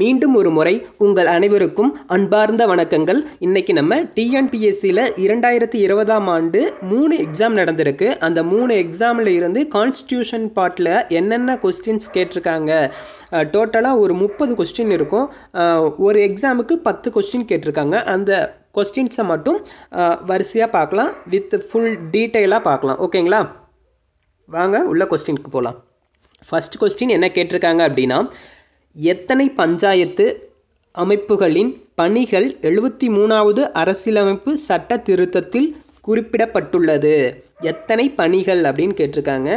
மீண்டும் ஒரு முறை உங்கள் அனைவருக்கும் அன்பார்ந்த வணக்கங்கள். இன்னைக்கு நம்ம TNPSC ல 2020ஆம் ஆண்டு 3 எக்ஸாம் நடந்திருக்கு. அந்த 3 எக்ஸாம்ல இருந்து கான்ஸ்டிடியூஷன் பார்ட்ல என்னென்ன क्वेश्चंस கேட்டிருக்காங்க, டோட்டலா ஒரு 30 क्वेश्चन இருக்கும். ஒரு எக்ஸாமுக்கு 10 क्वेश्चन கேட்டிருக்காங்க. அந்த क्वेश्चंस மட்டும் வரிசையா பார்க்கலாம், வித் ஃபுல் டீடைலா பார்க்கலாம். ஓகேங்களா, வாங்க உள்ள क्वेश्चनக்கு போலாம். ஃபர்ஸ்ட் क्वेश्चन என்ன கேட்டிருக்காங்க அப்படினா, எத்தனை பஞ்சாயத்து அமைப்புகளின் பணிகள் 73வது அரசியலமைப்பு சட்ட திருத்தத்தில் குறிப்பிடப்பட்டுள்ளது? எத்தனை பணிகள் அப்படின்னு கேட்டிருக்காங்க.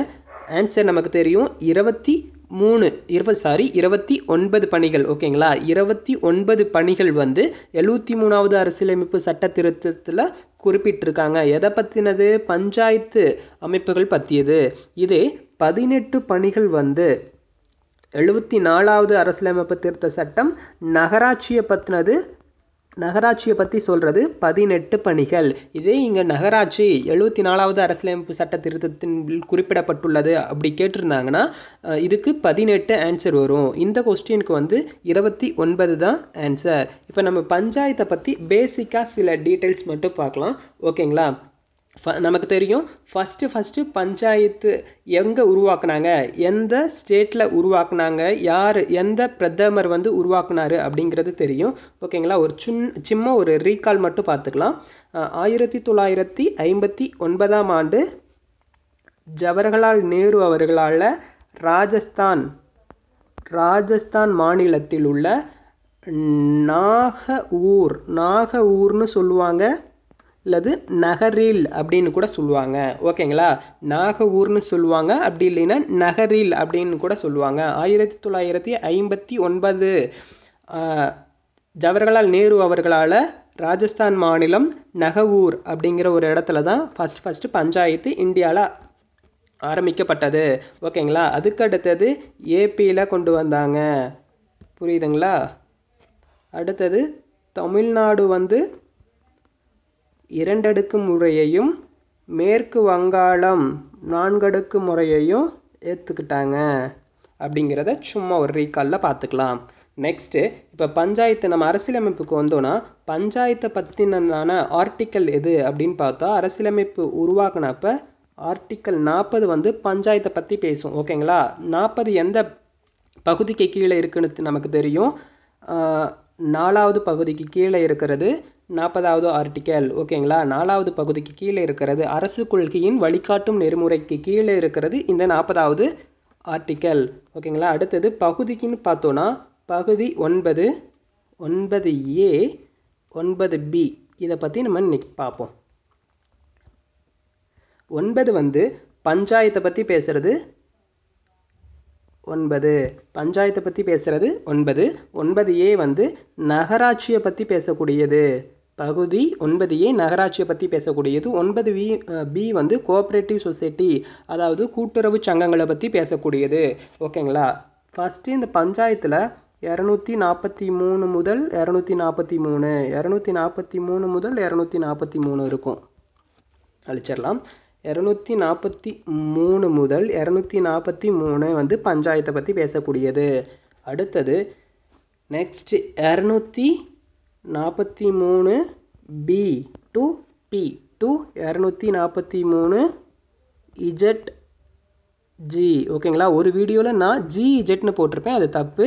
ஆன்சர் நமக்கு தெரியும், 29 பணிகள். ஓகேங்களா, 29 பணிகள் வந்து 73வது அரசியலமைப்பு சட்ட திருத்தத்தில் குறிப்பிட்டிருக்காங்க. எதை பற்றினது? பஞ்சாயத்து அமைப்புகள் பற்றியது. இதே 18 பணிகள் வந்து 74வது அரசியலமைப்பு திருத்த சட்டம் நகராட்சியை பற்றினது, நகராட்சியை பற்றி சொல்கிறது 18 பணிகள். இதே இங்கே நகராட்சி 74வது அரசியலமைப்பு சட்ட திருத்தத்தின் குறிப்பிடப்பட்டுள்ளது அப்படி கேட்டிருந்தாங்கன்னா இதுக்கு 18 ஆன்சர் வரும். இந்த கொஸ்டினுக்கு வந்து 29 தான் ஆன்சர். இப்போ நம்ம பஞ்சாயத்தை பற்றி பேசிக்காக சில டீட்டெயில்ஸ் மட்டும் பார்க்கலாம். ஓகேங்களா, நமக்கு தெரியும் ஃபஸ்ட்டு பஞ்சாயத்து எங்கே உருவாக்குனாங்க, எந்த ஸ்டேட்டில் உருவாக்குனாங்க, யார் எந்த பிரதமர் வந்து உருவாக்குனாரு அப்படிங்கிறது தெரியும். ஓகேங்களா, ஒரு சும்மா ஒரு ரீகால் மட்டும் பார்த்துக்கலாம். 1959ஆம் ஆண்டு ஜவஹர்லால் நேரு அவர்களால் ராஜஸ்தான் மாநிலத்தில் உள்ள நாகூர்னு சொல்லுவாங்க, அல்லது நகரில் அப்படின்னு கூட சொல்லுவாங்க. ஓகேங்களா, நாகூர்னு சொல்லுவாங்க, அப்படி இல்லைன்னா நகரில் அப்படின்னு கூட சொல்லுவாங்க. 1959 ஜவஹர்லால் நேரு அவர்களால் ராஜஸ்தான் மாநிலம் நாகூர் அப்படிங்கிற ஒரு இடத்துல தான் ஃபஸ்ட்டு பஞ்சாயத்து இந்தியாவில் ஆரம்பிக்கப்பட்டது. ஓகேங்களா, அதுக்கடுத்தது ஏபியில் கொண்டு வந்தாங்க. புரியுதுங்களா? அடுத்தது தமிழ்நாடு வந்து 2 அடுக்கு முறையையும் மேற்கு வங்காளம் 4 அடுக்கு முறையையும் ஏற்றுக்கிட்டாங்க அப்படிங்கிறத சும்மா ஒரு ரீகாலில் பார்த்துக்கலாம். நெக்ஸ்ட்டு, இப்போ பஞ்சாயத்து நம்ம அரசியலமைப்புக்கு வந்தோன்னா பஞ்சாயத்தை பற்றினதான ஆர்டிக்கல் எது அப்படின்னு பார்த்தா, அரசியலமைப்பு உருவாக்குனப்போ ஆர்டிக்கல் 40 வந்து பஞ்சாயத்தை பற்றி பேசும். ஓகேங்களா, 40 எந்த பகுதிக்கு கீழே இருக்குன்னு நமக்கு தெரியும். 4வது பகுதிக்கு கீழே இருக்கிறது 40வது ஆர்டிக்கல். ஓகேங்களா, 4வது பகுதிக்கு கீழே இருக்கிறது அரசு கொள்கையின் வழிகாட்டும் நெறிமுறைக்கு கீழே இருக்கிறது இந்த 40வது ஆர்டிக்கல். ஓகேங்களா, அடுத்தது பகுதிக்குன்னு பார்த்தோன்னா பகுதி 9, 9A, 9B, இதை பற்றி நம்ம இன்னைக்கு பார்ப்போம். 9 வந்து பஞ்சாயத்தை பற்றி பேசுறது, 9 பஞ்சாயத்தை பற்றி பேசுகிறது, 9A வந்து நகராட்சியை பற்றி பேசக்கூடியது, பகுதி 9A நகராட்சியை பற்றி பேசக்கூடியது. 9B வந்து கோஆப்ரேட்டிவ் சொசைட்டி, அதாவது கூட்டுறவு சங்கங்களை பற்றி பேசக்கூடியது. ஓகேங்களா, ஃபஸ்ட்டு இந்த பஞ்சாயத்தில் 243 முதல் 243 முதல் 243 இருக்கும், அழிச்சிடலாம். 243 முதல் 243 வந்து பஞ்சாயத்தை பற்றி பேசக்கூடியது. அடுத்தது next 243B to P to 243 ZG. ஓகேங்களா, ஒரு வீடியோவில் நான் GZன்னு போட்டிருப்பேன், அது தப்பு,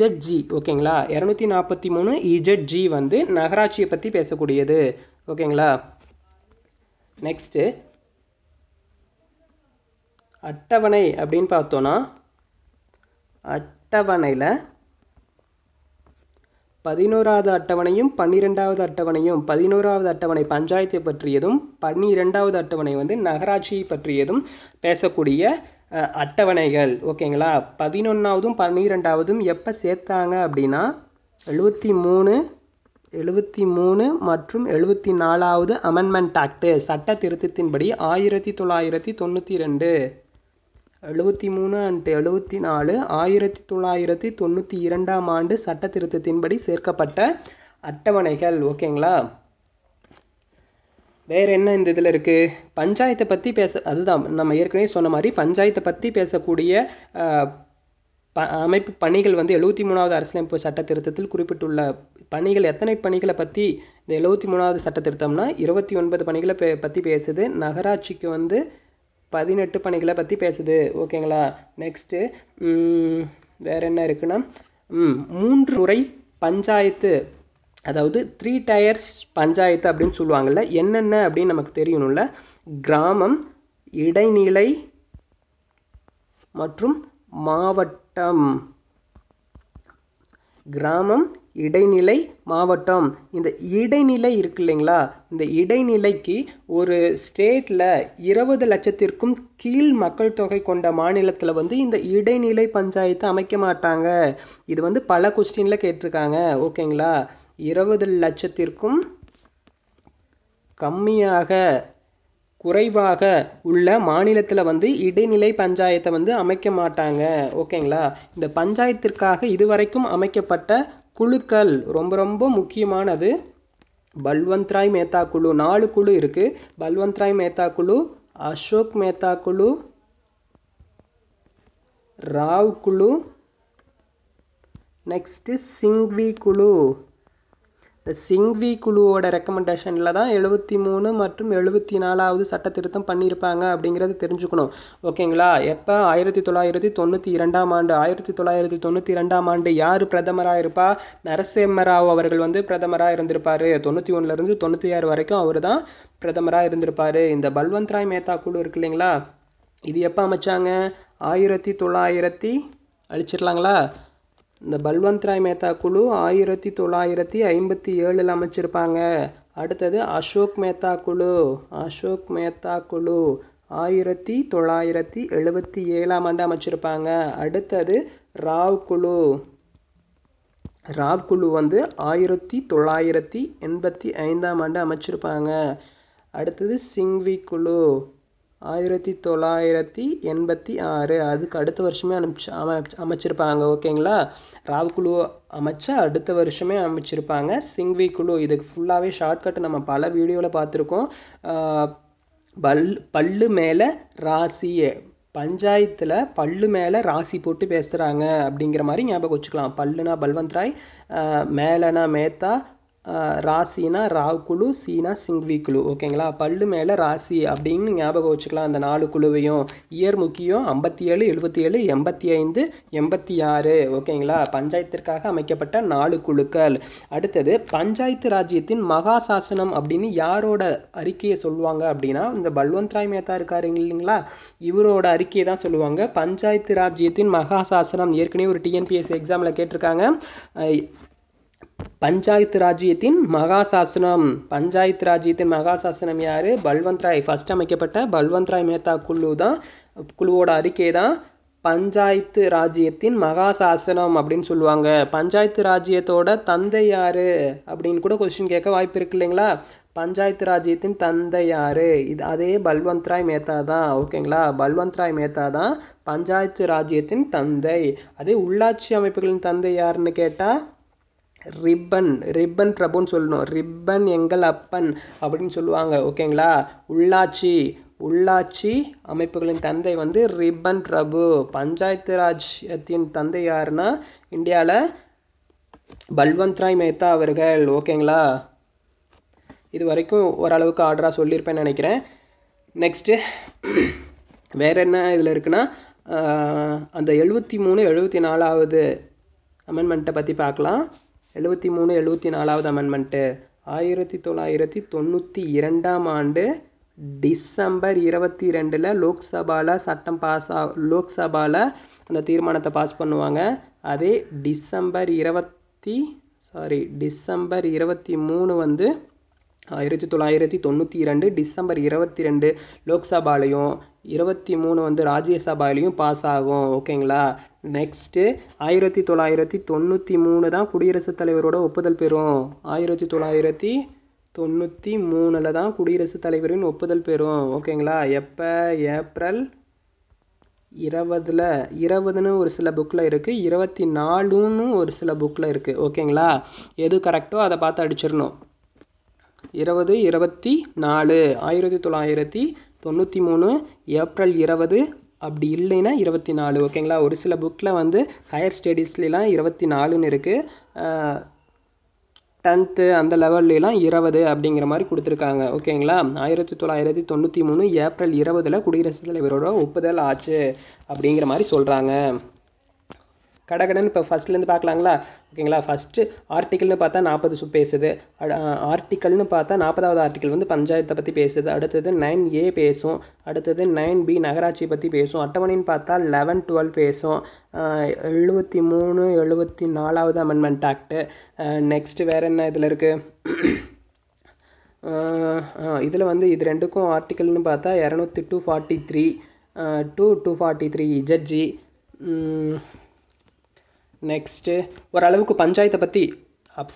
ZG. ஓகேங்களா, 243 ZG வந்து நகராட்சியை பற்றி பேசக்கூடியது. ஓகேங்களா, நெக்ஸ்ட்டு அட்டவணை அப்படின்னு பார்த்தோன்னா அட்டவணையில் 11வது அட்டவணையும் 12வது அட்டவணையும், 11வது அட்டவணை பஞ்சாயத்தை பற்றியதும் 12வது அட்டவணை வந்து நகராட்சியை பற்றியதும் பேசக்கூடிய அட்டவணைகள். ஓகேங்களா, 11வதும் 12வதும் எப்போ சேர்த்தாங்க அப்படின்னா 73 மற்றும் 74வது அமெண்ட்மெண்ட் ஆக்ட் சட்ட திருத்தத்தின்படி 1992, 73 and 74 1992ஆம் ஆண்டு சட்ட திருத்தத்தின்படி சேர்க்கப்பட்ட அட்டவணைகள். ஓகேங்களா, வேறு என்ன இந்த இதில் இருக்குது? பஞ்சாயத்தை பற்றி பேச, அதுதான் நம்ம ஏற்கனவே சொன்ன மாதிரி பஞ்சாயத்தை பற்றி பேசக்கூடிய அமைப்பு பணிகள் வந்து 73வது அரசியலமைப்பு சட்ட திருத்தத்தில் குறிப்பிட்டுள்ள பணிகள் எத்தனை பணிகளை பற்றி இந்த 73வது சட்ட திருத்தம்னா 29 பணிகளை பற்றி பேசுது. நகராட்சிக்கு வந்து 18 பணிகளை பற்றி பேசுது. ஓகேங்களா. நெக்ஸ்ட்டு வேறு என்ன இருக்குன்னா 3 முறை பஞ்சாயத்து, அதாவது 3 tiers பஞ்சாயத்து அப்படின்னு சொல்லுவாங்கள்ல, என்னென்ன அப்படின்னு நமக்கு தெரியணும்ல. கிராமம், இடைநிலை மற்றும் மாவட்டம். கிராமம், இடைநிலை, மாவட்டம். இந்த இடைநிலை இருக்கு இல்லைங்களா, இந்த இடைநிலைக்கு ஒரு ஸ்டேட்டில் 20 லட்சத்திற்கும் கீழ் மக்கள் தொகை கொண்ட மாநிலத்தில் வந்து இந்த இடைநிலை பஞ்சாயத்து அமைக்க மாட்டாங்க. இது வந்து பல கொஸ்டினில் கேட்டிருக்காங்க. ஓகேங்களா. 20 லட்சத்திற்கும் கம்மியாக குறைவாக உள்ள மாநிலத்தில் வந்து இடைநிலை பஞ்சாயத்தை வந்து அமைக்க மாட்டாங்க. ஓகேங்களா. இந்த பஞ்சாயத்திற்காக இதுவரைக்கும் அமைக்கப்பட்ட குழுக்கள் ரொம்ப ரொம்ப முக்கியமானது. பல்வந்த்ராய் மேத்தா குழு, 4 குழு இருக்குது. பல்வந்த்ராய் மேத்தா குழு, அசோக் மேத்தா குழு, ராவ் குழு, நெக்ஸ்ட்டு சிங்வி குழு. இந்த சிங்வி குழுவோட ரெக்கமெண்டேஷனில் தான் 73 மற்றும் 74வது சட்ட திருத்தம் பண்ணியிருப்பாங்க அப்படிங்கிறது தெரிஞ்சுக்கணும். ஓகேங்களா. எப்போ 1992ஆம் ஆண்டு 1992ஆம் ஆண்டு யார் பிரதமராக இருப்பா? நரசிம்மராவ் அவர்கள் வந்து பிரதமராக இருந்திருப்பார். 91லேருந்து 96 வரைக்கும் அவர் தான் பிரதமராக இருந்திருப்பார். இந்த பல்வந்த்ராய் மேத்தா குழு இருக்கு இல்லைங்களா, இது எப்போ அமைச்சாங்க? 1900 இந்த பல்வந்த்ராய் மேத்தா குழு 1957 அமைச்சிருப்பாங்க. அடுத்தது அசோக் மேத்தா குழு. அசோக் மேத்தா குழு 1977ஆம் ஆண்டு அமைச்சிருப்பாங்க. அடுத்தது ராவ் குழு. ராவ் குழு வந்து 1985ஆம் ஆண்டு அமைச்சிருப்பாங்க. அடுத்தது சிங்வி குழு 1986, அதுக்கு அடுத்த வருஷமே அமைச்சிருப்பாங்க. ஓகேங்களா. ராவ் குழு அமைச்சா அடுத்த வருஷமே அமைச்சிருப்பாங்க சிங்வி குழு. இதுக்கு ஃபுல்லாகவே ஷார்ட்கட் நம்ம பல வீடியோவில் பார்த்துருக்கோம். பல்லு மேலே ராசி, பஞ்சாயத்தில் பல்லு மேலே ராசி போட்டு பேசுகிறாங்க அப்படிங்கிற மாதிரி ஞாபகம் வச்சுக்கலாம். பல்லுனா பல்வந்த்ராய், மேலனா மேத்தா, ராசினா ராவ் குழு, சீனா சிங்வி குழு. ஓகேங்களா. பல்லு மேலே ராசி அப்படின்னு ஞாபகம் வச்சுக்கலாம் அந்த 4 குழுவையும். இயர் முக்கியம், 57, 77, 85, 86. ஓகேங்களா. பஞ்சாயத்திற்காக அமைக்கப்பட்ட 4 குழுக்கள். அடுத்தது பஞ்சாயத்து ராஜ்யத்தின் மகாசாசனம் அப்படின்னு யாரோட அறிக்கையை சொல்லுவாங்க அப்படின்னா, இந்த பல்வந்த்ராய் மேத்தா இருக்காருங்க இல்லைங்களா, இவரோட அறிக்கையை தான் சொல்லுவாங்க. பஞ்சாயத்து ராஜ்யத்தின் மகாசாசனம் ஏற்கனவே ஒரு TNPSC எக்ஸாமில் கேட்டிருக்காங்க. பஞ்சாயத்து ராஜ்யத்தின் மகாசாசனம், பஞ்சாயத்து ராஜ்யத்தின் மகாசாசனம் யாரு? பல்வந்த்ராய், ஃபர்ஸ்ட் அமைக்கப்பட்ட பல்வந்த்ராய் மேத்தா குழு தான், குழுவோட அறிக்கை தான் பஞ்சாயத்து ராஜ்யத்தின் மகாசாசனம் அப்படின்னு சொல்லுவாங்க. பஞ்சாயத்து ராஜ்யத்தோட தந்தை யாரு அப்படின்னு கூட கொஸ்டின் கேட்க வாய்ப்பு இருக்கு இல்லைங்களா. பஞ்சாயத்து ராஜ்யத்தின் தந்தை யாரு? இது அதே பல்வந்த்ராய் மேத்தா தான். ஓகேங்களா. பல்வந்த்ராய் மேத்தா தான் பஞ்சாயத்து ராஜ்யத்தின் தந்தை. அதே உள்ளாட்சி அமைப்புகளின் தந்தை யாருன்னு கேட்டால் ரிப்பன் பிரபுன்னு சொல்லணும். ரிப்பன் எங்கள் அப்பன் அப்படின்னு சொல்லுவாங்க. ஓகேங்களா. உள்ளாட்சி அமைப்புகளின் தந்தை வந்து ரிப்பன் பிரபு. பஞ்சாயத்து ராஜ்யத்தின் தந்தை யாருன்னா இந்தியாவில் பல்வந்த்ராய் மேத்தா அவர்கள். ஓகேங்களா. இது வரைக்கும் ஓரளவுக்கு ஆர்டராக சொல்லியிருப்பேன்னு நினைக்கிறேன். நெக்ஸ்ட்டு வேறு என்ன இதில் இருக்குன்னா அந்த 73, 74வது அமெண்ட்மெண்ட்டை பற்றி பார்க்கலாம். 73, 74வது அமெண்ட்மெண்ட்டு 1992ஆம் ஆண்டு டிசம்பர் 22ல் லோக்சபாவில் லோக்சபாவில் அந்த தீர்மானத்தை பாஸ் பண்ணுவாங்க. அதே டிசம்பர் 23 வந்து 1992 டிசம்பர் 22 லோக்சபாலையும் 23 வந்து ராஜ்யசபாலையும் பாஸ் ஆகும். ஓகேங்களா. நெக்ஸ்ட்டு 1993 தான் குடியரசுத் தலைவரோட ஒப்புதல் பெறும். 1993ல் தான் குடியரசுத் தலைவரின் ஒப்புதல் பெறும். ஓகேங்களா. எப்போ? ஏப்ரல் 20ல், 20ன்னு ஒரு சில புக்கில் இருக்குது, 24ன்னு ஒரு சில புக்கில் இருக்குது. ஓகேங்களா. எது கரெக்டோ அதை பார்த்து அடிச்சிடணும். 20, 24, 1993 ஏப்ரல் 20 அப்படி இல்லைன்னா 24 ஓகேங்களா. ஒரு சில புக்கில் வந்து ஹையர் ஸ்டடீஸ்லாம் 24ன்னு இருக்குது, 10th அந்த லெவல்லாம் 20 அப்படிங்கிற மாதிரி கொடுத்துருக்காங்க ஓகேங்களா. 1993 ஏப்ரல் 20 குடியரசுத் தலைவரோட ஒப்புதல் ஆச்சு அப்படிங்கிற மாதிரி சொல்கிறாங்க. கடகடன்னு இப்போ ஃபஸ்ட்லேருந்து பார்க்கலாங்களா ஓகேங்களா. ஃபஸ்ட்டு ஆர்டிக்கல்னு பார்த்தா 40 பேசுது, ஆர்டிக்கல்னு பார்த்தா 40வது ஆர்டிக்கல் வந்து பஞ்சாயத்தை பற்றி பேசுது, அடுத்தது 9A பேசும், அடுத்தது 9B நகராட்சி பற்றி பேசும், அட்டவணைன்னு பார்த்தா 11, 12 பேசும், 73, 74வது அமெண்ட்மெண்ட் ஆக்ட்டு. நெக்ஸ்ட்டு வேறு என்ன இதில் இருக்குது, இதில் வந்து இது ரெண்டுக்கும் ஆர்டிக்கல்னு பார்த்தா 243 இஜட்ஜி. நெக்ஸ்ட்டு ஓரளவுக்கு பஞ்சாயத்தை பற்றி,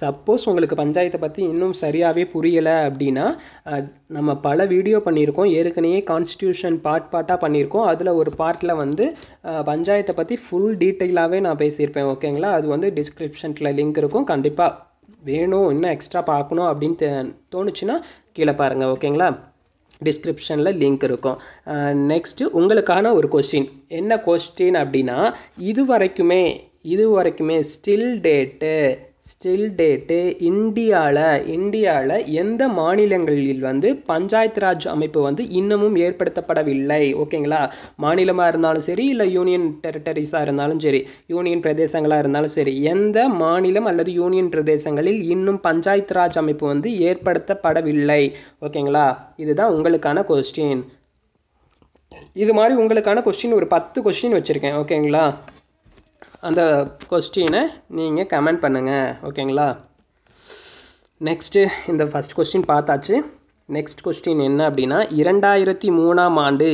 சப்போஸ் உங்களுக்கு பஞ்சாயத்தை பற்றி இன்னும் சரியாகவே புரியலை அப்படின்னா நம்ம பல வீடியோ பண்ணியிருக்கோம், ஏற்கனவே கான்ஸ்டியூஷன் பார்ட்டாக பண்ணியிருக்கோம், அதில் ஒரு பார்ட்டில் வந்து பஞ்சாயத்தை பற்றி ஃபுல் டீட்டெயிலாகவே நான் பேசியிருப்பேன் ஓகேங்களா. அது வந்து டிஸ்கிரிப்ஷனில் லிங்க் இருக்கும், கண்டிப்பாக வேணும் இன்னும் எக்ஸ்ட்ரா பார்க்கணும் அப்படின்னு தோணுச்சுன்னா கீழே பாருங்கள் ஓகேங்களா, டிஸ்கிரிப்ஷனில் லிங்க் இருக்கும். நெக்ஸ்ட்டு உங்களுக்கான ஒரு கொஸ்டின், என்ன கொஸ்டின் அப்படின்னா இது வரைக்குமே ஸ்டில் டேட்டு இந்தியாவில் எந்த மாநிலங்களில் வந்து பஞ்சாயத்து ராஜ் அமைப்பு வந்து இன்னமும் ஏற்படுத்தப்படவில்லை ஓகேங்களா. மாநிலமாக இருந்தாலும் சரி, இல்லை யூனியன் டெரிட்டரிஸாக இருந்தாலும் சரி, யூனியன் பிரதேசங்களாக இருந்தாலும் சரி, எந்த மாநிலம் அல்லது யூனியன் பிரதேசங்களில் இன்னும் பஞ்சாயத்து ராஜ் அமைப்பு வந்து ஏற்படுத்தப்படவில்லை ஓகேங்களா. இதுதான் உங்களுக்கான கொஸ்டின். இது மாதிரி உங்களுக்கான கொஸ்டின் ஒரு 10 கொஸ்டின் வச்சுருக்கேன் ஓகேங்களா. அந்த கொஸ்டினை நீங்கள் கமெண்ட் பண்ணுங்கள் ஓகேங்களா. நெக்ஸ்ட்டு இந்த ஃபஸ்ட் கொஸ்டின் பார்த்தாச்சு. நெக்ஸ்ட் கொஸ்டின் என்ன அப்படின்னா 2003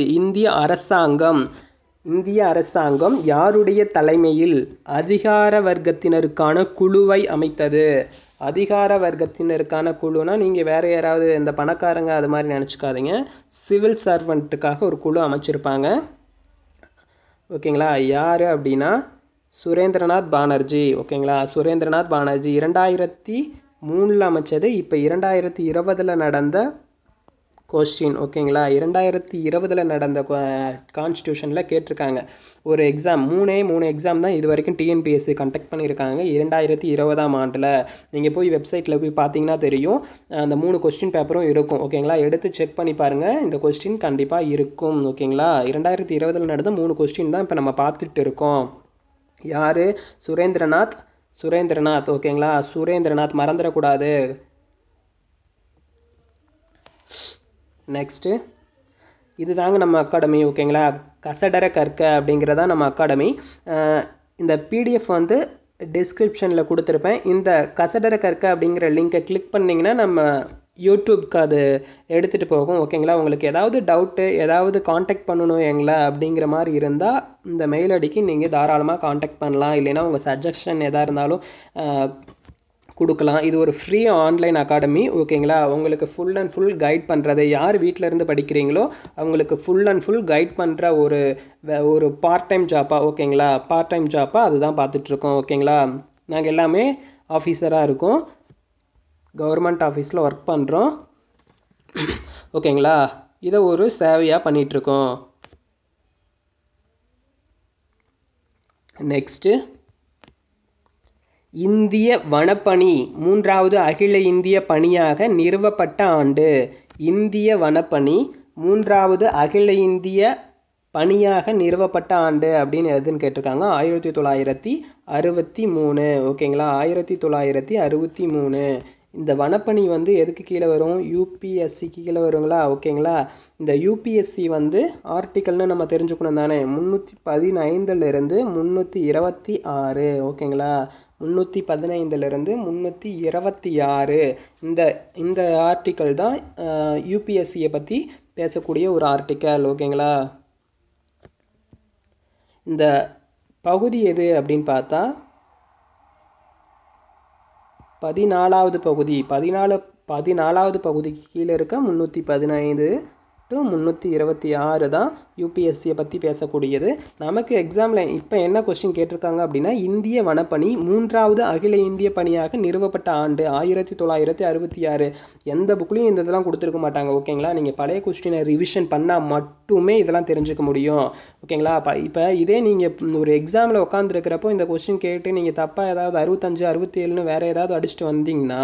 இந்திய அரசாங்கம் யாருடைய தலைமையில் அதிகார வர்க்கத்தினருக்கான குழுவை அமைத்தது? அதிகார வர்க்கத்தினருக்கான குழுனா நீங்கள் வேறு யாராவது இந்த பணக்காரங்க அது மாதிரி நினச்சிக்காதீங்க, சிவில் சர்வெண்ட்டுக்காக ஒரு குழு அமைச்சிருப்பாங்க ஓகேங்களா. யார் அப்படின்னா சுரேந்திரநாத் பானர்ஜி ஓகேங்களா. சுரேந்திரநாத் பானர்ஜி 2003 அமைச்சது, இப்போ 2020 நடந்த கொஸ்டின் ஓகேங்களா. 2020 நடந்த கான்ஸ்டியூஷனில் கேட்டிருக்காங்க ஒரு எக்ஸாம், மூணே எக்ஸாம் தான் இது வரைக்கும் டிஎன்பிஎஸ்சி கண்டக்ட் பண்ணியிருக்காங்க 2020 நீங்கள் போய் வெப்சைட்டில் போய் பார்த்தீங்கன்னா தெரியும், அந்த 3 கொஸ்டின் பேப்பரும் இருக்கும் ஓகேங்களா. எடுத்து செக் பண்ணி பாருங்கள், இந்த கொஸ்டின் கண்டிப்பாக இருக்கும் ஓகேங்களா. 2020 நடந்த 3 கொஸ்டின் தான் இப்போ நம்ம பார்த்துட்டு இருக்கோம். யார்? சுரேந்திரநாத் ஓகேங்களா. சுரேந்திரநாத் மறந்துடக்கூடாது. நெக்ஸ்ட்டு இதுதாங்க நம்ம அகாடமி ஓகேங்களா. கசடர கற்க அப்படிங்கிறதா நம்ம அகாடமி. இந்த பிடிஎஃப் வந்து டிஸ்கிரிப்ஷனில் கொடுத்துருப்பேன். இந்த கசடர கற்க அப்படிங்கிற லிங்கை கிளிக் பண்ணிங்கன்னா நம்ம யூடியூப்க்கு அது எடுத்துகிட்டு போகும் ஓகேங்களா. உங்களுக்கு ஏதாவது டவுட்டு, ஏதாவது காண்டாக்ட் பண்ணணும் எங்களை அப்படிங்கிற மாதிரி இருந்தால் இந்த மெயில் ஐடிக்கு நீங்கள் தாராளமாக காண்டாக்ட் பண்ணலாம், இல்லைன்னா உங்கள் சஜஷன் எதாக இருந்தாலும் கொடுக்கலாம். இது ஒரு ஃப்ரீ ஆன்லைன் அகாடமி ஓகேங்களா. உங்களுக்கு ஃபுல் அண்ட் ஃபுல் கைட் பண்ணுறது, யார் வீட்டில் இருந்து படிக்கிறீங்களோ அவங்களுக்கு ஃபுல் அண்ட் ஃபுல் கைட் பண்ணுற ஒரு பார்ட் டைம் ஜாப்பாக அதுதான் பார்த்துட்ருக்கோம் ஓகேங்களா. நாங்கள் எல்லாமே ஆஃபீஸராக இருக்கோம், கவர்மெண்ட் ஆஃபீஸில் ஒர்க் பண்ணுறோம் ஓகேங்களா. இதை ஒரு சேவையாக பண்ணிகிட்ருக்கோம். நெக்ஸ்ட்டு இந்திய வனப்பணி 3வது அகில இந்திய பணியாக நிறுவப்பட்ட ஆண்டு. இந்திய வனப்பணி 3வது அகில இந்திய பணியாக நிறுவப்பட்ட ஆண்டு அப்படின்னு எதுன்னு கேட்டிருக்காங்க. 1963 ஓகேங்களா. 1963 இந்த வனப்பணி வந்து எதுக்கு கீழே வரும்? யூபிஎஸ்சிக்கு கீழே வருங்களா ஓகேங்களா. இந்த யூபிஎஸ்சி வந்து ஆர்டிக்கல்னு நம்ம தெரிஞ்சுக்கணும் தானே, 315 326 ஓகேங்களா. 315 326 இந்த ஆர்டிக்கல் தான் யூபிஎஸ்சியை பற்றி பேசக்கூடிய ஒரு ஆர்டிக்கல் ஓகேங்களா. இந்த பகுதி எது அப்படின்னு பார்த்தா 14வது பகுதி. 14வது பகுதிக்கு கீழே இருக்க 315 to 326 தான் யுபிஎஸ்சியை பற்றி பேசக்கூடியது. நமக்கு எக்ஸாமில் இப்போ என்ன கொஸ்டின் கேட்டிருக்காங்க அப்படின்னா, இந்திய வனப்பணி மூன்றாவது அகில இந்திய பணியாக நிறுவப்பட்ட ஆண்டு 1966. எந்த புக்லையும் இந்த இதெல்லாம் கொடுத்துருக்க மாட்டாங்க. ஓகேங்களா, நீங்கள் பழைய கொஸ்டினை ரிவிஷன் பண்ணால் மட்டுமே இதெல்லாம் தெரிஞ்சுக்க முடியும். ஓகேங்களா, இப்போ இதே நீங்கள் ஒரு எக்ஸாமில் உட்காந்துருக்கிறப்போ இந்த கொஸ்டின் கேட்டு நீங்கள் தப்பாக ஏதாவது 65, 67 வேறு ஏதாவது அடிச்சுட்டு வந்தீங்கன்னா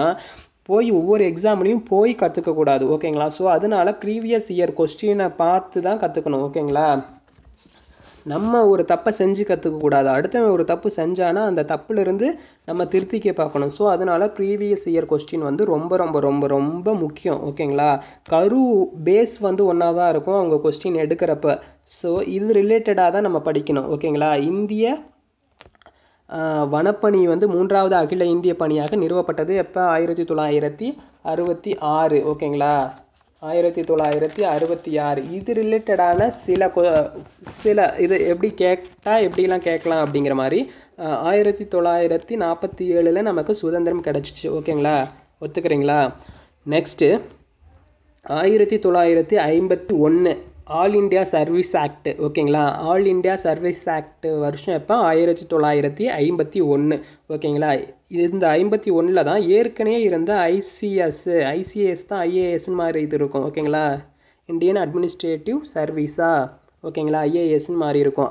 போய் ஒவ்வொரு எக்ஸாம்லையும் போய் கற்றுக்கக்கூடாது. ஓகேங்களா, ஸோ அதனால் ப்ரீவியஸ் இயர் கொஸ்டினை பார்த்து தான் கற்றுக்கணும். ஓகேங்களா, நம்ம ஒரு தப்பை செஞ்சு கற்றுக்கக்கூடாது. அடுத்தவன் ஒரு தப்பு செஞ்சானா அந்த தப்புலேருந்து நம்ம திருத்திக்க பார்க்கணும். ஸோ அதனால் ப்ரீவியஸ் இயர் கொஸ்டின் வந்து ரொம்ப ரொம்ப ரொம்ப ரொம்ப முக்கியம். ஓகேங்களா, கரு பேஸ் வந்து ஒன்றா தான் இருக்கும் அவங்க கொஸ்டின் எடுக்கிறப்ப. ஸோ இது ரிலேட்டடாக தான் நம்ம படிக்கணும். ஓகேங்களா, இந்திய வனப்பணி வந்து மூன்றாவது அகில இந்திய பணியாக நிறுவப்பட்டது எப்போ? 1966. ஓகேங்களா, 1966. இது ரிலேட்டடான சில இது எப்படி கேட்டால் எப்படிலாம் கேட்கலாம் அப்படிங்கிற மாதிரி 1947 நமக்கு சுதந்திரம் கிடச்சிச்சு. ஓகேங்களா, ஒத்துக்கிறீங்களா? Next 1951 all India service act. ஓகேங்களா, ஆல் இண்டியா சர்வீஸ் ஆக்ட் வருஷம் எப்போ? 1951. ஓகேங்களா, இந்த 1951 தான் ஏற்கனவே இருந்த ஐசிஎஸ் தான் ஐஏஎஸ்ன்னு மாதிரி இது இருக்கும். ஓகேங்களா, இந்தியன் அட்மினிஸ்ட்ரேட்டிவ் சர்வீஸா? ஓகேங்களா, ஐஏஎஸ்ன்னு மாதிரி இருக்கும்.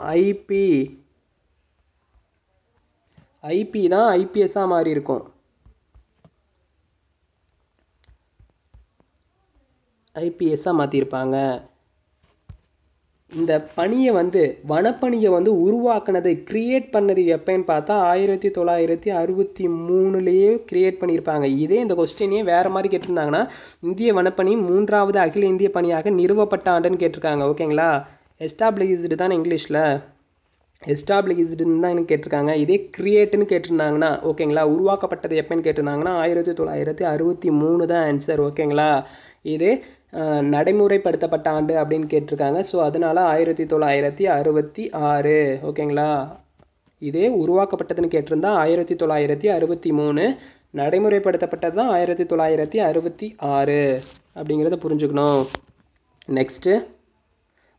ஐபி தான் ஐபிஎஸ்ஸாக மாதிரி இருக்கும். ஐபிஎஸ்ஸாக மாற்றிருப்பாங்க. இந்த பணியை வந்து வனப்பணியை வந்து உருவாக்குனது கிரியேட் பண்ணது எப்போன்னு பார்த்தா 1963 கிரியேட் பண்ணியிருப்பாங்க. இதே இந்த கொஸ்டினே வேறு மாதிரி கேட்டிருந்தாங்கன்னா இந்திய வனப்பணி மூன்றாவது அகில இந்திய பணியாக நிறுவப்பட்ட ஆண்டுன்னு கேட்டிருக்காங்க. ஓகேங்களா, எஸ்டாப்ளிஷ்டு தான் இங்கிலீஷில், எஸ்டாப்ளிஷ்டுன்னு தான் எனக்கு கேட்டிருக்காங்க. இதே கிரியேட்டுன்னு கேட்டிருந்தாங்கன்னா, ஓகேங்களா, உருவாக்கப்பட்டது எப்போன்னு கேட்டிருந்தாங்கன்னா 1963 தான் ஆன்சர். ஓகேங்களா, இதே நடைமுறைப்படுத்தப்பட்ட ஆண்டு அப்படின்னு கேட்டிருக்காங்க. ஸோ அதனால் 1966. ஓகேங்களா, இதே உருவாக்கப்பட்டதுன்னு கேட்டிருந்தா 1963, நடைமுறைப்படுத்தப்பட்டது தான் 1966 அப்படிங்கிறத புரிஞ்சுக்கணும். நெக்ஸ்ட்டு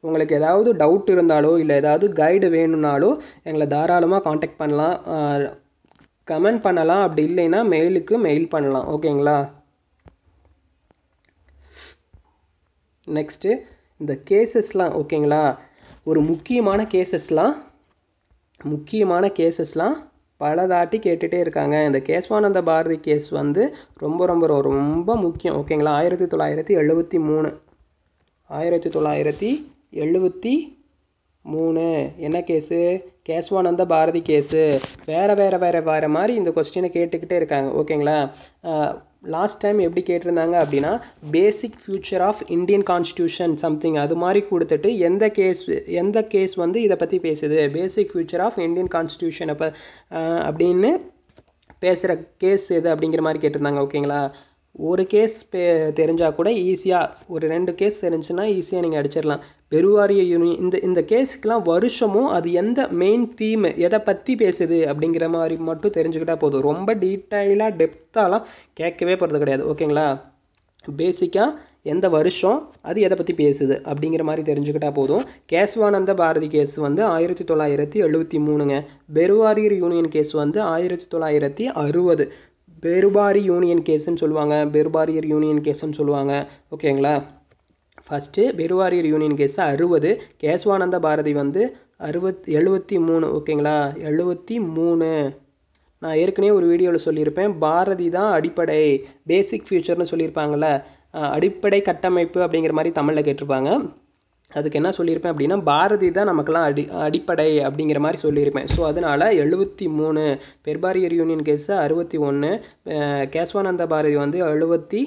உங்களுக்கு ஏதாவது டவுட் இருந்தாலோ இல்லை ஏதாவது கைடு வேணும்னாலோ எங்களை தாராளமாக காண்டாக்ட் பண்ணலாம், கமெண்ட் பண்ணலாம், அப்படி இல்லைன்னா மெயிலுக்கு மெயில் பண்ணலாம். ஓகேங்களா, நெக்ஸ்ட்டு இந்த கேசஸ்லாம். ஓகேங்களா, ஒரு முக்கியமான கேசஸ்லாம் பலதாட்டி கேட்டுகிட்டே இருக்காங்க. இந்த கேசவானந்த பாரதி கேஸ் வந்து ரொம்ப ரொம்ப ரொம்ப முக்கியம். ஓகேங்களா, 1973. 1973 என்ன கேஸு? கேசவானந்த பாரதி கேஸு. வேறு வேறு வேறு வேறு மாதிரி இந்த கொஸ்டினை கேட்டுக்கிட்டே இருக்காங்க. ஓகேங்களா, லாஸ்ட் டைம் எப்படி கேட்டிருந்தாங்க அப்படின்னா basic future of Indian constitution something அது மாதிரி கொடுத்துட்டு எந்த கேஸ் வந்து இதை பற்றி பேசுது, basic future of Indian constitution அப்போ அப்படின்னு பேசுகிற கேஸ் எது அப்படிங்கிற மாதிரி கேட்டிருந்தாங்க. ஓகேங்களா, ஒரு கேஸ் தெரிஞ்சால் கூட ஈஸியாக, ஒரு 2 கேஸ் தெரிஞ்சுன்னா ஈஸியாக நீங்கள் அடிச்சிடலாம். பெருவாரிய யூனியன் இந்த கேஸுக்கெலாம் வருஷமும் அது எந்த மெயின் தீம் எதை பற்றி பேசுது அப்படிங்கிற மாதிரி மட்டும் தெரிஞ்சுக்கிட்டா போதும். ரொம்ப டீட்டெயிலாக டெப்த்தாலாம் கேட்கவே போகிறது கிடையாது. ஓகேங்களா, பேசிக்காக எந்த வருஷம் அது எதை பற்றி பேசுது அப்படிங்கிற மாதிரி தெரிஞ்சுக்கிட்டா போதும். கேசவானந்த பாரதி கேஸ் வந்து 1973. பெருவாரியர் யூனியன் கேஸ் வந்து 1960. பெருபாரி யூனியன் கேஸுன்னு சொல்லுவாங்க, பெருபாரியர் யூனியன் கேஸுன்னு சொல்லுவாங்க. ஓகேங்களா, first Berubari union case 60, Kesavananda Bharati வந்து 73. ஓகேங்களா, 73. நான் ஏற்கனவே ஒரு வீடியோவில் சொல்லியிருப்பேன், பாரதி தான் அடிப்படை பேசிக் ஃபியூச்சர்னு சொல்லியிருப்பாங்கள்ல, அடிப்படை கட்டமைப்பு அப்படிங்கிற மாதிரி தமிழில் கேட்டிருப்பாங்க. அதுக்கு என்ன சொல்லியிருப்பேன் அப்படின்னா பாரதி தான் நமக்கெல்லாம் அடிப்படை அப்படிங்கிற மாதிரி சொல்லியிருப்பேன். ஸோ அதனால் 73, பெருபாரியர் யூனியன் கேஸு 61, கேசவானந்த பாரதி வந்து 73,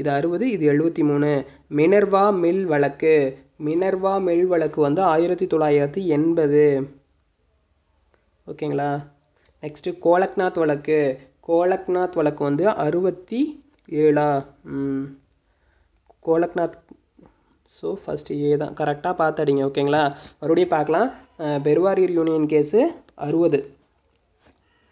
இது 60, இது 73. மினர்வா மில் வழக்கு வந்து 1980. ஓகேங்களா, நெக்ஸ்ட்டு கோலக்நாத் வழக்கு வந்து 67. கோலக்நாத், ஸோ ஃபஸ்ட்டு ஏ தான் கரெக்டாக பார்த்துடிங்க. ஓகேங்களா, மறுபடியும் பார்க்கலாம். பெருவாரியர் யூனியன் கேஸு 60,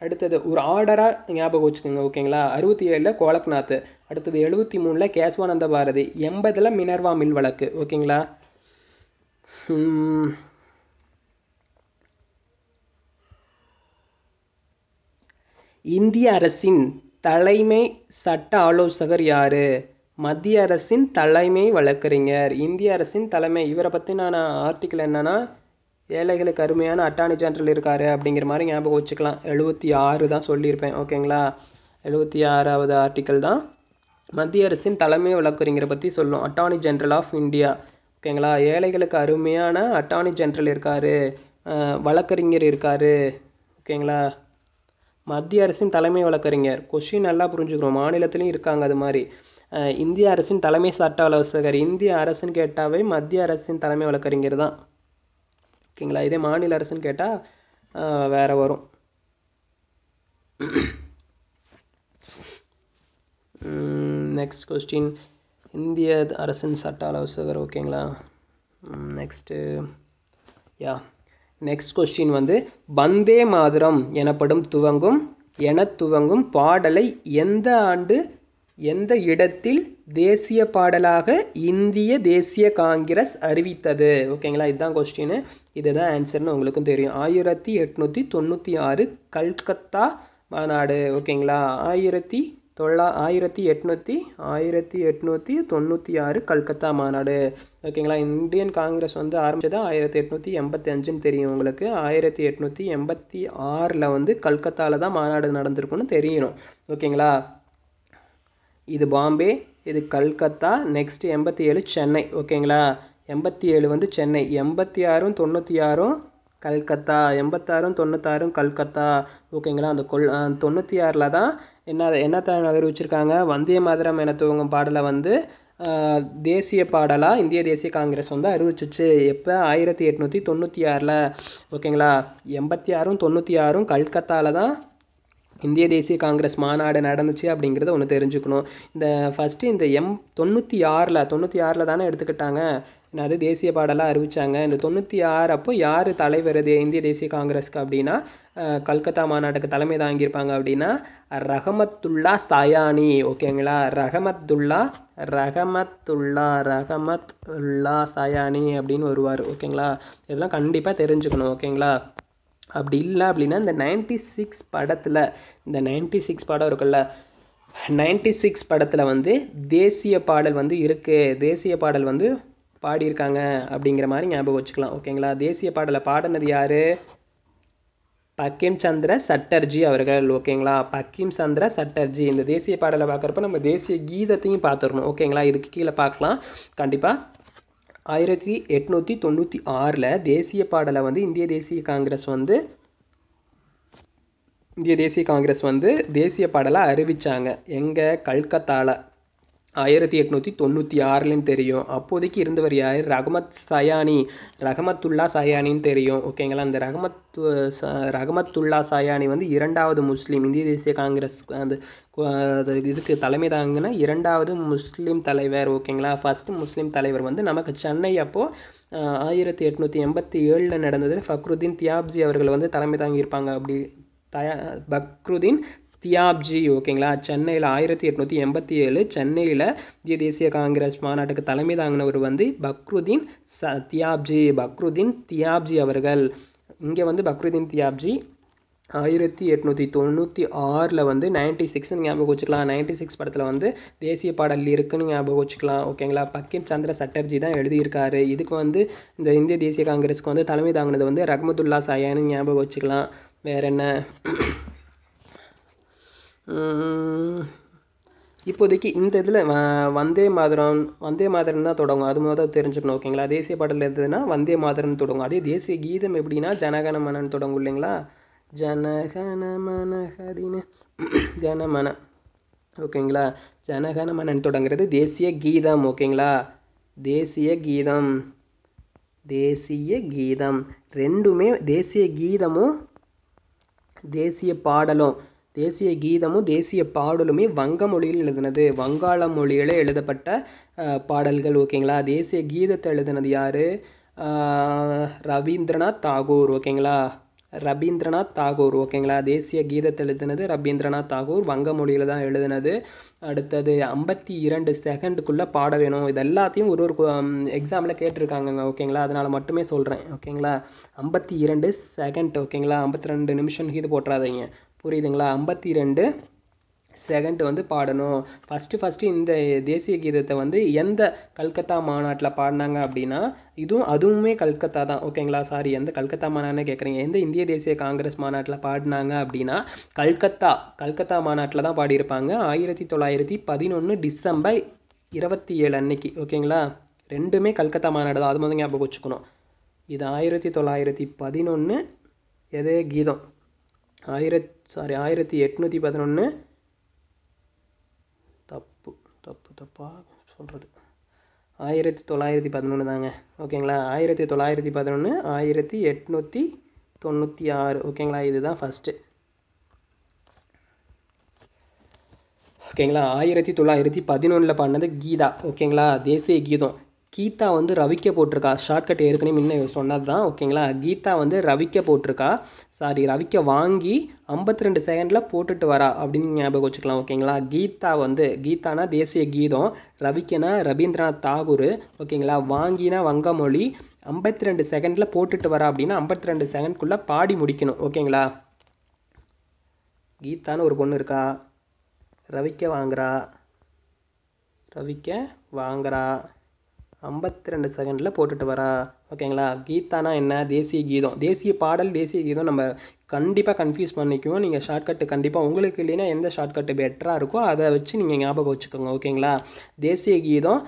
அடுத்தது ஒரு ஆர்டராக ஞாபகம் வச்சுக்கோங்க ஓகேங்களா. 67 கோலக்நாத், அடுத்தது 73 கேசவானந்த பாரதி, 80 மினர்வா மில் வழக்கு ஓகேங்களா. இந்திய அரசின் தலைமை சட்ட ஆலோசகர் யாரு? மத்திய அரசின் தலைமை வழக்கறிஞர். இந்திய அரசின் தலைமை, இவரை பற்றின ஆர்டிக்கல் என்னன்னா ஏழைகளுக்கு அருமையான அட்டார்னி ஜெனரல் இருக்காரு அப்படிங்கிற மாதிரி ஞாபகம் வச்சுக்கலாம். 76 தான் சொல்லியிருப்பேன் ஓகேங்களா. 76வது ஆர்டிக்கல் தான் மத்திய அரசின் தலைமை வழக்கறிஞரை பற்றி சொல்லும். அட்டார்னி ஜெனரல் ஆஃப் இந்தியா ஓகேங்களா. ஏழைகளுக்கு அருமையான அட்டார்னி ஜெனரல் இருக்காரு, வழக்கறிஞர் இருக்காரு ஓகேங்களா. மத்திய அரசின் தலைமை வழக்கறிஞர் கொஸ்டின் நல்லா புரிஞ்சுக்கிறோம், மாநிலத்திலையும் இருக்காங்க அது மாதிரி. இந்திய அரசின் தலைமை சட்ட ஆலோசகர், இந்திய அரசுன்னு கேட்டாவே மத்திய அரசின் தலைமை வழக்கறிஞர் தான் ஓகேங்களா. இதே மாநில அரசுன்னு கேட்டால் வேற வரும். நெக்ஸ்ட் கொஸ்டின் இந்திய அரசின் சட்ட ஆலோசகர் ஓகேங்களா. நெக்ஸ்ட்டு யா நெக்ஸ்ட் கொஸ்டின் வந்து வந்தே மாதரம் என துவங்கும் பாடலை எந்த ஆண்டு எந்த இடத்தில் தேசிய பாடலாக இந்திய தேசிய காங்கிரஸ் அறிவித்தது ஓகேங்களா. இதுதான் கொஸ்டின், இதுதான் ஆன்சர்னு உங்களுக்கும் தெரியும். 1896 கல்கத்தா மாநாடு ஓகேங்களா. 1896 கல்கத்தா மாநாடு ஓகேங்களா. இந்தியன் காங்கிரஸ் வந்து ஆரம்பிச்சது 1885ன்னு தெரியும் உங்களுக்கு. 1886 வந்து கல்கத்தாவில் தான் மாநாடு நடந்திருக்குன்னு தெரியணும் ஓகேங்களா. இது பாம்பே, இது கல்கத்தா, நெக்ஸ்ட் 87 சென்னை ஓகேங்களா. 87 வந்து சென்னை, 86 கல்கத்தா, 86 கல்கத்தா ஓகேங்களா. அந்த 96ல் தான் என்ன அறிவிச்சிருக்காங்க, வந்தே மாதரம் என துவங்கும் பாடலை வந்து தேசிய பாடலாக இந்திய தேசிய காங்கிரஸ் வந்து அறிவிச்சிச்சு. எப்போ? 1896 ஓகேங்களா. 86 கல்கத்தாவில் தான் இந்திய தேசிய காங்கிரஸ் மாநாடு நடந்துச்சு அப்படிங்கிறத ஒன்று தெரிஞ்சுக்கணும். இந்த ஃபஸ்ட்டு இந்த 96ல் தானே எடுத்துக்கிட்டாங்க, அது தேசிய பாடலாக அறிவித்தாங்க. இந்த 96 அப்போ யார் தலைவர் இந்திய தேசிய காங்கிரஸ்க்கு அப்படின்னா, கல்கத்தா மாநாட்டுக்கு தலைமை தாங்கியிருப்பாங்க அப்படின்னா ரஹமத்துல்லா சயானி ஓகேங்களா. ரஹமத்துல்லா சயானி அப்படின்னு வருவார் ஓகேங்களா. இதெல்லாம் கண்டிப்பாக தெரிஞ்சுக்கணும் ஓகேங்களா. அப்படி இல்லை அப்படின்னா இந்த 96 படத்தில், இந்த 96 படம் இருக்குல்ல, 96 படத்தில் வந்து தேசிய பாடல் வந்து இருக்குது, தேசிய பாடல் வந்து பாடியிருக்காங்க அப்படிங்கிற மாதிரி ஞாபகம் வச்சுக்கலாம் ஓகேங்களா. தேசிய பாடலை பாடினது யார்? பங்கிம் சந்திர சட்டர்ஜி அவர்கள் ஓகேங்களா. பங்கிம் சந்திர சட்டர்ஜி. இந்த தேசிய பாடலை பார்க்குறப்ப நம்ம தேசிய கீதத்தையும் பார்த்துடணும் ஓகேங்களா. இதுக்கு கீழே பார்க்கலாம் கண்டிப்பாக. 1896ல் தேசிய பாடலை வந்து இந்திய தேசிய காங்கிரஸ் வந்து தேசிய பாடலை அறிவித்தாங்க. எங்கே? கல்கத்தாவில். 1896ன்னு தெரியும். அப்போதைக்கு இருந்தவர் யார்? ரஹமத்துல்லா சயானின்னு தெரியும் ஓகேங்களா. இந்த ரஹமத்துல்லா சயானி வந்து 2வது முஸ்லீம் இந்திய தேசிய காங்கிரஸ் அந்த இதுக்கு தலைமை தாங்கின 2வது முஸ்லீம் தலைவர் ஓகேங்களா. ஃபர்ஸ்ட் முஸ்லீம் தலைவர் வந்து நமக்கு சென்னை அப்போது 1887ல் நடந்தது. ஃபக்ருதீன் தியாப்ஜி அவர்கள் வந்து தலைமை தாங்கியிருப்பாங்க. அப்படி ஃபக்ருதீன் தியாப்ஜி ஓகேங்களா. சென்னையில் 1887 சென்னையில் இந்திய தேசிய காங்கிரஸ் மாநாட்டுக்கு தலைமை தாங்கினவர் வந்து பக்ருதீன் தியாப்ஜி அவர்கள். இங்கே வந்து பக்ருதீன் தியாப்ஜி 1896ல் வந்து 96ன்னு ஞாபகம் வச்சுக்கலாம். 96 படத்தில் வந்து தேசிய பாடல் இருக்குன்னு ஞாபகம் வச்சுக்கலாம் ஓகேங்களா. பங்கிம் சந்திர சட்டர்ஜி தான் எழுதியிருக்காரு. இதுக்கு வந்து இந்த இந்திய தேசிய காங்கிரஸுக்கு வந்து தலைமை தாங்கினது வந்து ரஹமத்துல்லா சயானி ஞாபகம் வச்சுக்கலாம். வேற என்ன? இப்போதைக்கு இந்த இதில் வந்தே மாதரம் தான் தொடங்கும், அது முதல் தெரிஞ்சுக்கணும் ஓகேங்களா. தேசிய பாடல் இருந்ததுன்னா வந்தே மாதரம்னு தொடங்கும். அதே தேசிய கீதம் எப்படின்னா ஜனகணமனன்னு தொடங்கும் இல்லைங்களா. ஜனகணமன ஓகேங்களா. ஜனகணமனன் தொடங்குறது தேசிய கீதம் ஓகேங்களா. தேசிய கீதம் ரெண்டுமே, தேசிய கீதமும் தேசிய பாடலும், தேசிய பாடலுமே வங்க மொழியில் எழுதினது, வங்காள மொழியில் எழுதப்பட்ட பாடல்கள் ஓகேங்களா. தேசிய கீதத்தை எழுதினது யார்? ரவீந்திரநாத் தாகூர் ஓகேங்களா. ரவீந்திரநாத் தாகூர். ஓகேங்களா, தேசிய கீதத்தை எழுதினது ரவீந்திரநாத் தாகூர், வங்க மொழியில் தான் எழுதினது. அடுத்தது 52 செகண்டுக்குள்ளே பாட வேணும். இது எல்லாத்தையும் ஒரு ஒரு எக்ஸாமில் கேட்டிருக்காங்கங்க. ஓகேங்களா, அதனால் மட்டுமே சொல்கிறேன். ஓகேங்களா, 52 செகண்ட். ஓகேங்களா, 52 நிமிஷம் கீது போட்டுறாதீங்க, புரியுதுங்களா? 52 செகண்ட் வந்து பாடணும். ஃபஸ்ட்டு இந்த தேசிய கீதத்தை வந்து எந்த கல்கத்தா மாநாட்டில் பாடினாங்க அப்படின்னா, அதுவுமே கல்கத்தா தான். ஓகேங்களா, சாரி, எந்த கல்கத்தா மாநாடுன்னு கேட்குறீங்க, எந்த இந்திய தேசிய காங்கிரஸ் மாநாட்டில் பாடினாங்க அப்படின்னா கல்கத்தா மாநாட்டில் தான் பாடியிருப்பாங்க. 1911 டிசம்பர் 27 அன்னைக்கு. ஓகேங்களா, ரெண்டுமே கல்கத்தா மாநாடு தான், அது மாதிரி ஞாபகம் வச்சுக்கணும். இது 1911 எது கீதம், 1811 தப்பா சொல்கிறது, 1911 தாங்க. ஓகேங்களா, 1911, 1896. ஓகேங்களா, இதுதான் ஃபஸ்ட்டு. ஓகேங்களா, 1911 பண்ணது கீதா. ஓகேங்களா, தேசிய கீதம். கீதா வந்து ரவிக்க போட்டிருக்கா, ஷார்ட்கட் ஏற்கனவே முன்ன சொன்னது தான். ஓகேங்களா, கீதா வந்து ரவிக்க போட்டிருக்கா, சாரி ரவிக்க வாங்கி 52 செகண்டில் போட்டுட்டு வரா அப்படின்னு ஞாபகம் வச்சுக்கலாம். ஓகேங்களா, கீதா வந்து கீதானா தேசிய கீதம், ரவிக்கனா ரவீந்திரநாத் தாகூர். ஓகேங்களா, வாங்கினா வங்கமொழி, 52 செகண்டில் போட்டுட்டு வரா அப்படின்னா 52 செகண்ட்குள்ளே பாடி முடிக்கணும். ஓகேங்களா, கீதான்னு ஒரு பொண்ணு இருக்கா, ரவிக்க வாங்குறா, 52 செகண்டில் போட்டுட்டு வரா. ஓகேங்களா, கீதானா என்ன? தேசிய கீதம். தேசிய பாடல், தேசிய கீதம் நம்ம கண்டிப்பாக கன்ஃபியூஸ் பண்ணிக்குவோம். நீங்கள் ஷார்ட்கட்டு கண்டிப்பாக உங்களுக்கு இல்லைன்னா எந்த ஷார்ட்கட்டு பெட்டராக இருக்கோ அதை வச்சு நீங்கள் ஞாபகம் வச்சுக்கோங்க. ஓகேங்களா, தேசிய கீதம்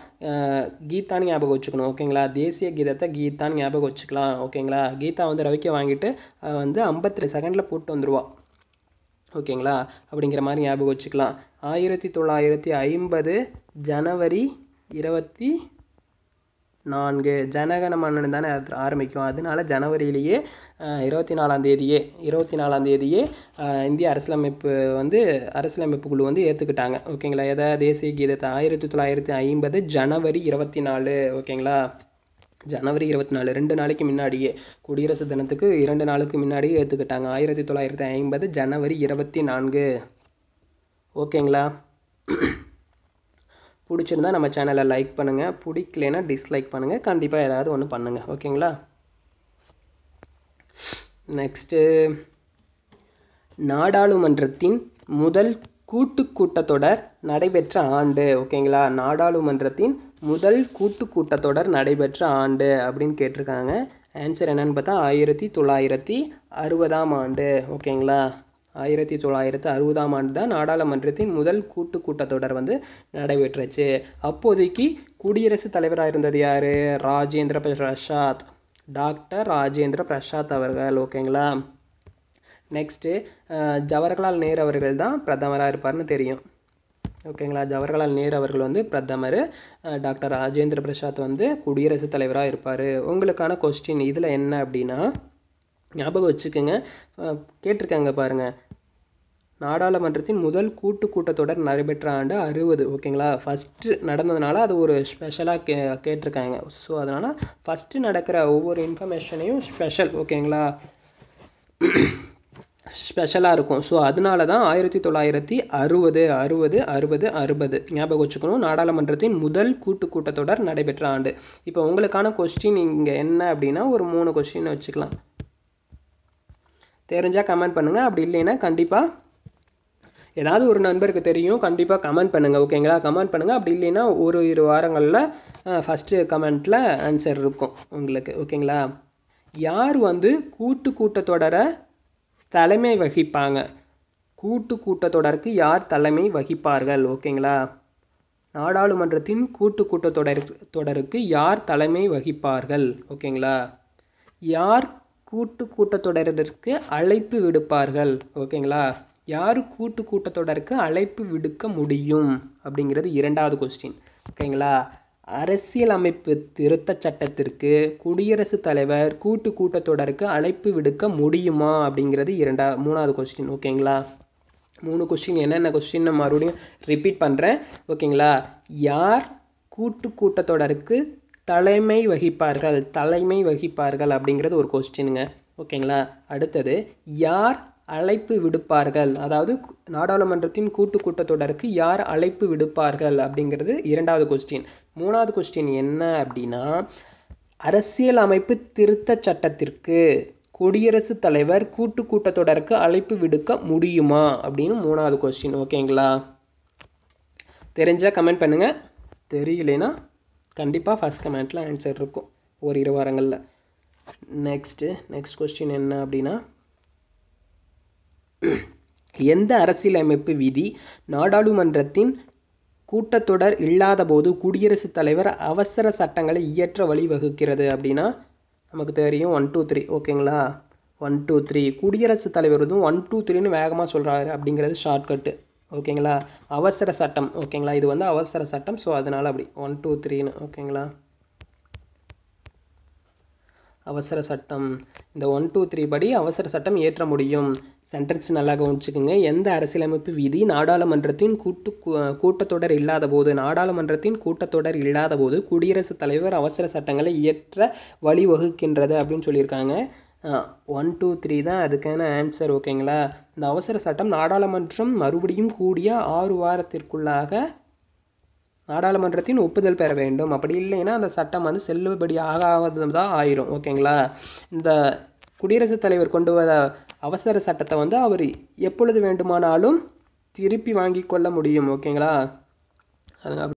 கீதான்னு ஞாபகம் வச்சுக்கணும். ஓகேங்களா, தேசிய கீதத்தை கீதான்னு ஞாபகம் வச்சுக்கலாம். ஓகேங்களா, கீதா வந்து ரவிக்க வாங்கிட்டு வந்து 53 செகண்டில் போட்டு வந்துடுவா. ஓகேங்களா, அப்படிங்கிற மாதிரி ஞாபகம் வச்சுக்கலாம். 1950 ஜனவரி 24 ஜனகன மன்னன் தானே ஆரம்பிக்கும், அதனால ஜனவரியிலேயே 24ஆம் தேதியே இந்திய அரசியலமைப்பு வந்து அரசியலமைப்பு குழு வந்து ஏற்றுக்கிட்டாங்க. ஓகேங்களா, எதை? தேசிய கீதத்தை. 1950 ஜனவரி 24. ஓகேங்களா, ஜனவரி 24 ரெண்டு நாளைக்கு முன்னாடியே, குடியரசு தினத்துக்கு 2 நாளுக்கு முன்னாடியே ஏற்றுக்கிட்டாங்க. 1950 ஜனவரி 24. ஓகேங்களா, பிடிச்சிருந்தா நம்ம சேனலை லைக் பண்ணுங்கள், பிடிக்கலைன்னா டிஸ்லைக் பண்ணுங்கள், கண்டிப்பாக ஏதாவது ஒன்று பண்ணுங்கள். ஓகேங்களா, நெக்ஸ்ட்டு நாடாளுமன்றத்தின் முதல் கூட்டத்தொடர் நடைபெற்ற ஆண்டு. ஓகேங்களா, நாடாளுமன்றத்தின் முதல் கூட்டத்தொடர் நடைபெற்ற ஆண்டு அப்படின்னு கேட்டிருக்காங்க. ஆன்சர் என்னன்னு பார்த்தா 1960ஆம் ஆண்டு. ஓகேங்களா, 1960ஆம் ஆண்டு தான் நாடாளுமன்றத்தின் முதல் கூட்டத்தொடர் வந்து நடைபெற்றுச்சு. அப்போதைக்கு குடியரசு தலைவராக இருந்தது யார்? டாக்டர் ராஜேந்திர பிரசாத் அவர்கள். ஓகேங்களா, நெக்ஸ்ட்டு ஜவஹர்லால் நேரு அவர்கள் தான் பிரதமராக இருப்பார்னு தெரியும். ஓகேங்களா, ஜவஹர்லால் நேரு அவர்கள் வந்து பிரதமர், டாக்டர் ராஜேந்திர பிரசாத் வந்து குடியரசுத் தலைவராக இருப்பார். உங்களுக்கான கொஸ்டின் இதில் என்ன அப்படின்னா ஞாபகம் வச்சுக்கோங்க, கேட்டிருக்காங்க பாருங்கள். நாடாளுமன்றத்தின் முதல் கூட்டத்தொடர் நடைபெற்ற ஆண்டு 60. ஓகேங்களா, ஃபஸ்ட்டு நடந்ததுனால அது ஒரு ஸ்பெஷலாக கேட்டிருக்காங்க. ஸோ அதனால் ஃபஸ்ட்டு நடக்கிற ஒவ்வொரு இன்ஃபர்மேஷனையும் ஸ்பெஷல். ஓகேங்களா, ஸ்பெஷலாக இருக்கும். ஸோ அதனால தான் 1960 ஞாபகம் வச்சுக்கணும். நாடாளுமன்றத்தின் முதல் கூட்டத்தொடர் நடைபெற்ற ஆண்டு. இப்போ உங்களுக்கான கொஸ்டின் இங்கே என்ன அப்படின்னா ஒரு 3 கொஸ்டின் வச்சுக்கலாம். தெரிஞ்சால் கமெண்ட் பண்ணுங்கள், அப்படி இல்லைன்னா கண்டிப்பாக ஏதாவது ஒரு நண்பருக்கு தெரியும், கண்டிப்பாக கமெண்ட் பண்ணுங்கள். ஓகேங்களா, கமெண்ட் பண்ணுங்கள், அப்படி இல்லைன்னா ஒரு 2 வாரங்களில் ஃபஸ்ட்டு கமெண்ட்டில் ஆன்சர் இருக்கும் உங்களுக்கு. ஓகேங்களா, யார் வந்து கூட்டத்தொடரை தலைமை வகிப்பாங்க? கூட்டத்தொடருக்கு யார் தலைமை வகிப்பார்கள்? ஓகேங்களா, நாடாளுமன்றத்தின் கூட்டத்தொடருக்கு யார் தலைமை வகிப்பார்கள்? ஓகேங்களா, யார் கூட்டத்தொடருக்கு அழைப்பு விடுப்பார்கள்? ஓகேங்களா, யார் கூட்டத்தொடருக்கு அழைப்பு விடுக்க முடியும் அப்படிங்கிறது 2வது கொஸ்டின். ஓகேங்களா, அரசியலமைப்பு திருத்த சட்டத்திற்கு குடியரசுத் தலைவர் கூட்டத்தொடருக்கு அழைப்பு விடுக்க முடியுமா அப்படிங்கிறது 3வது கொஸ்டின். ஓகேங்களா, 3 கொஸ்டின் என்னென்ன கொஸ்டின் மறுபடியும் ரிப்பீட் பண்ணுறேன். ஓகேங்களா, யார் கூட்டத்தொடருக்கு தலைமை வகிப்பார்கள் அப்படிங்கிறது ஒரு கொஸ்டினுங்க. ஓகேங்களா. அடுத்தது யார் அழைப்பு விடுப்பார்கள், அதாவது நாடாளுமன்றத்தின் கூட்டத்தொடருக்கு யார் அழைப்பு விடுப்பார்கள் அப்படிங்கிறது இரண்டாவது கொஸ்டின். மூணாவது கொஸ்டின் என்ன அப்படின்னா, அரசியல் அமைப்பு திருத்த சட்டத்திற்கு குடியரசுத் தலைவர் கூட்டத்தொடருக்கு அழைப்பு விடுக்க முடியுமா அப்படின்னு மூணாவது கொஸ்டின். ஓகேங்களா, தெரிஞ்சால் கமெண்ட் பண்ணுங்கள், தெரியலைன்னா கண்டிப்பாக ஃபஸ்ட் கமெண்ட்டில் ஆன்சர் இருக்கும் ஒரு இரு வாரங்களில். நெக்ஸ்ட் கொஸ்டின் என்ன அப்படின்னா, எந்த அரசியலமைப்பு விதி நாடாளுமன்றத்தின் கூட்டத்தொடர் இல்லாத போது குடியரசுத் தலைவர் அவசர சட்டங்களை இயற்ற வழிவகுக்கிறது அப்படின்னா நமக்கு தெரியும் 1, 2, 3. ஓகேங்களா, 1, 2, 3 குடியரசுத் தலைவர் வந்து 1, 2, 3ன்னு வேகமாக சொல்கிறாரு அப்படிங்கிறது ஷார்ட்கட்டு. ஓகேங்களா, அவசர சட்டம். ஓகேங்களா, இது வந்து அவசர சட்டம், ஸோ அதனால் அப்படி 1, 2, 3ன்னு. ஓகேங்களா, அவசர சட்டம். இந்த 1, 2, 3 படி அவசர சட்டம் இயற்ற முடியும். சென்டென்ஸ் நல்லா கவனிச்சுக்கோங்க. எந்த அரசியலமைப்பு விதி நாடாளுமன்றத்தின் கூட்டத்தொடர் இல்லாத போது குடியரசுத் தலைவர் அவசர சட்டங்களை இயற்ற வழிவகுக்கின்றது அப்படின்னு சொல்லியிருக்காங்க. 1, 2, 3 தான் அதுக்கான ஆன்சர். ஓகேங்களா, இந்த அவசர சட்டம் நாடாளுமன்றம் மறுபடியும் கூடிய 6 வாரத்திற்குள்ளாக நாடாளுமன்றத்தின் ஒப்புதல் பெற வேண்டும், அப்படி இல்லைன்னா அந்த சட்டம் வந்து செல்லுபடி ஆகாததான் ஆயிரும். ஓகேங்களா, இந்த குடியரசுத் தலைவர் கொண்டு வர அவசர சட்டத்தை வந்து அவர் எப்பொழுது வேண்டுமானாலும் திருப்பி வாங்கி கொள்ள முடியும். ஓகேங்களா,